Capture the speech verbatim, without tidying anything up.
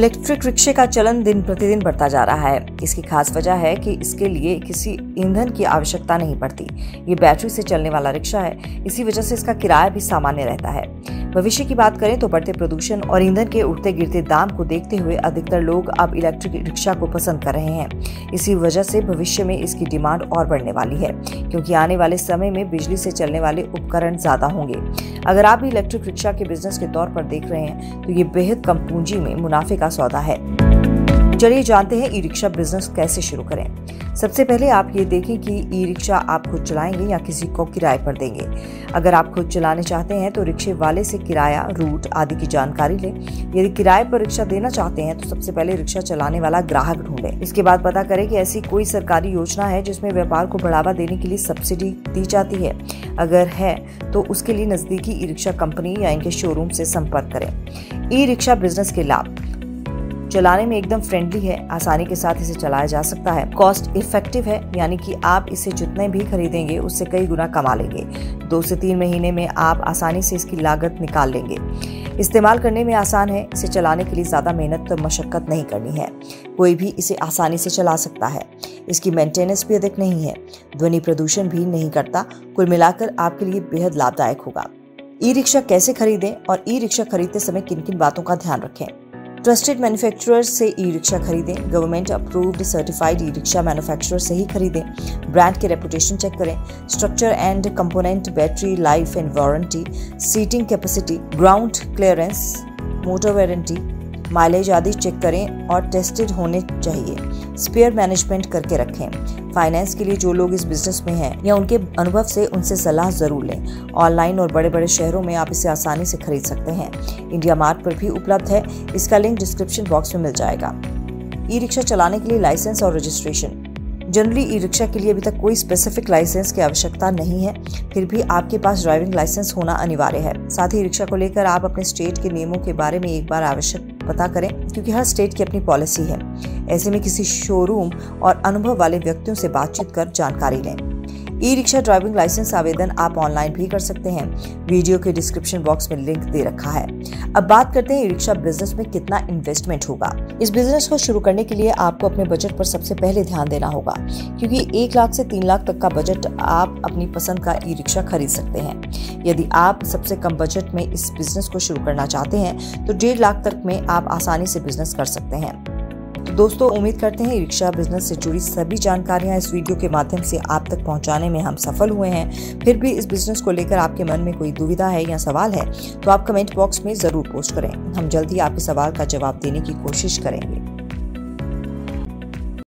Electric रिक्शे का चलन दिन प्रतिदिन बढ़ता जा रहा है। इसकी खास वजह है कि इसके लिए किसी ईंधन की आवश्यकता नहीं पड़ती। ये बैटरी से चलने वाला रिक्शा है, इसी वजह से इसका किराया भी सामान्य रहता है। भविष्य की बात करें तो बढ़ते प्रदूषण और ईंधन के उठते गिरते दाम को देखते हुए अधिकतर लोग अब इलेक्ट्रिक रिक्शा को पसंद कर रहे हैं। इसी वजह से भविष्य में इसकी डिमांड और बढ़ने वाली है, क्योंकि आने वाले समय में बिजली से चलने वाले उपकरण ज्यादा होंगे। अगर आप भी इलेक्ट्रिक रिक्शा के बिजनेस के तौर पर देख रहे हैं तो ये बेहद कम पूंजी में मुनाफे का सौदा है। चलिए जानते हैं ई रिक्शा बिजनेस कैसे शुरू करें। सबसे पहले आप ये देखें कि ई रिक्शा आप खुद चलाएंगे या किसी को किराए पर देंगे। अगर आप खुद चलाने चाहते हैं तो रिक्शे वाले से किराया, रूट आदि की जानकारी लें। यदि किराए पर रिक्शा देना चाहते हैं तो सबसे पहले रिक्शा चलाने वाला ग्राहक ढूंढें। इसके बाद पता करें कि ऐसी कोई सरकारी योजना है जिसमें व्यापार को बढ़ावा देने के लिए सब्सिडी दी जाती है। अगर है तो उसके लिए नजदीकी ई रिक्शा कंपनी या इनके शोरूम से संपर्क करें। ई रिक्शा बिजनेस के लाभ: चलाने में एकदम फ्रेंडली है, आसानी के साथ इसे चलाया जा सकता है। कॉस्ट इफेक्टिव है, यानी कि आप इसे जितने भी खरीदेंगे उससे कई गुना कमा लेंगे। दो से तीन महीने में आप आसानी से इसकी लागत निकाल लेंगे। इस्तेमाल करने में आसान है, इसे चलाने के लिए ज़्यादा मेहनत और मशक्क़त नहीं करनी है। कोई भी इसे आसानी से चला सकता है। इसकी मेंटेनेंस भी अधिक नहीं है, ध्वनि प्रदूषण भी नहीं करता। कुल मिलाकर आपके लिए बेहद लाभदायक होगा। ई रिक्शा कैसे खरीदें और ई रिक्शा खरीदते समय किन किन बातों का ध्यान रखें? ट्रस्टेड मैन्युफैक्चरर्स से ई रिक्शा खरीदें। Government approved certified e rickshaw manufacturer से ही खरीदें। ब्रांड के रेपुटेशन चेक करें। Structure and component, battery life and warranty, seating capacity, ground clearance, motor warranty, mileage आदि चेक करें और टेस्टेड होने चाहिए। स्पेयर मैनेजमेंट करके रखें। फाइनेंस के लिए जो लोग इस बिजनेस में हैं या उनके अनुभव से उनसे सलाह जरूर लें। ऑनलाइन और बड़े बड़े शहरों में आप इसे आसानी से खरीद सकते हैं। इंडिया मार्ट पर भी उपलब्ध है, इसका लिंक डिस्क्रिप्शन बॉक्स में मिल जाएगा। ई रिक्शा चलाने के लिए लाइसेंस और रजिस्ट्रेशन: जनरली ई रिक्शा के लिए अभी तक कोई स्पेसिफिक लाइसेंस की आवश्यकता नहीं है, फिर भी आपके पास ड्राइविंग लाइसेंस होना अनिवार्य है। साथ ही रिक्शा को लेकर आप अपने स्टेट के नियमों के बारे में एक बार आवश्यक पता करें, क्योंकि हर स्टेट की अपनी पॉलिसी है। ऐसे में किसी शोरूम और अनुभव वाले व्यक्तियों से बातचीत कर जानकारी लें। ई रिक्शा ड्राइविंग लाइसेंस आवेदन आप ऑनलाइन भी कर सकते हैं। वीडियो के डिस्क्रिप्शन बॉक्स में लिंक दे रखा है। अब बात करते हैं ई रिक्शा बिजनेस में कितना इन्वेस्टमेंट होगा। इस बिजनेस को शुरू करने के लिए आपको अपने बजट पर सबसे पहले ध्यान देना होगा, क्योंकि एक लाख से तीन लाख तक का बजट आप अपनी पसंद का ई रिक्शा खरीद सकते हैं। यदि आप सबसे कम बजट में इस बिजनेस को शुरू करना चाहते हैं तो डेढ़ लाख तक में आप आसानी से बिजनेस कर सकते हैं। तो दोस्तों, उम्मीद करते हैं ई रिक्शा बिजनेस से जुड़ी सभी जानकारियां इस वीडियो के माध्यम से आप तक पहुंचाने में हम सफल हुए हैं। फिर भी इस बिजनेस को लेकर आपके मन में कोई दुविधा है या सवाल है तो आप कमेंट बॉक्स में जरूर पोस्ट करें। हम जल्द ही आपके सवाल का जवाब देने की कोशिश करेंगे।